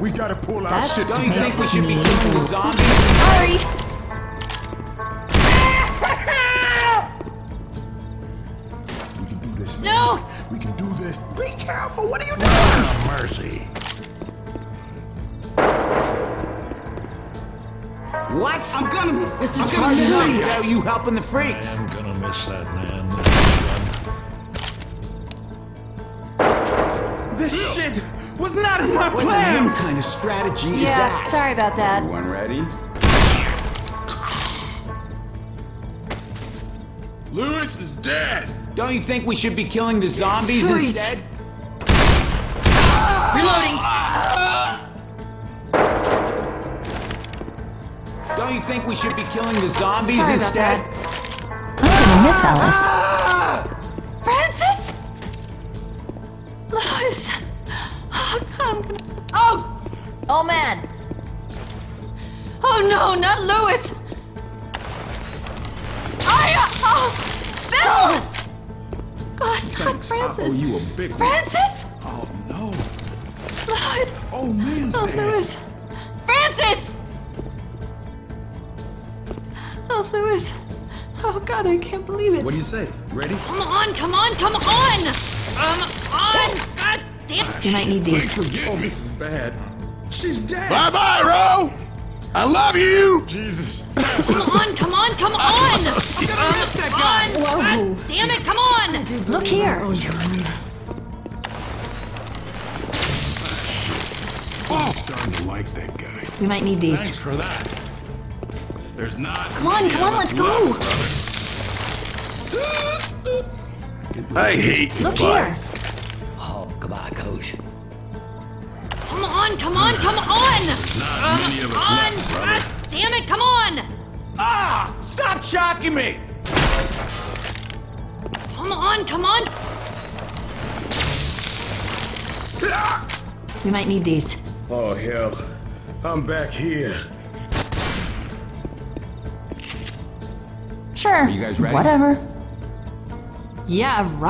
we gotta pull our shit together. Don't you think we should be killing the zombies? Sorry. We can do this, man. No! We can do this. Be careful, what are you doing? Oh, mercy. What? I'm gonna be... This is hard enough without you helping the freaks. I'm gonna miss that, man. This shit was not in my plans! What kind of strategy is that? Yeah, sorry about that. Everyone ready? Louis is dead! Don't you think we should be killing the zombies instead? Reloading! Don't you think we should be killing the zombies instead? I'm gonna miss Alice. Francis? Louis? Oh God, I'm gonna... Oh man! Oh no, not Louis! Bill! God, not Francis! You a big Francis? Oh no! Louis! Oh man! Oh Louis! Francis! Oh, Louis. Oh, God, I can't believe it. What do you say? Ready? Come on, come on, come on! God damn it! You might need these. Oh, this is bad. She's dead. Bye-bye, Ro! I love you! Jesus. Come on, come on, come on! I'm gonna miss that guy! Whoa. God damn it, come on! Dude, look here. Oh, starting to like that guy. We might need these. Thanks for that. There's not. Come on, let's go! I hate you. Look here. Oh, come on, Coach. Come on, come on, come on! Come on! God damn it, come on! Ah! Stop shocking me! Come on, come on! We might need these. Oh, hell. I'm back here. Sure. Are you guys ready? Whatever. Yeah, right.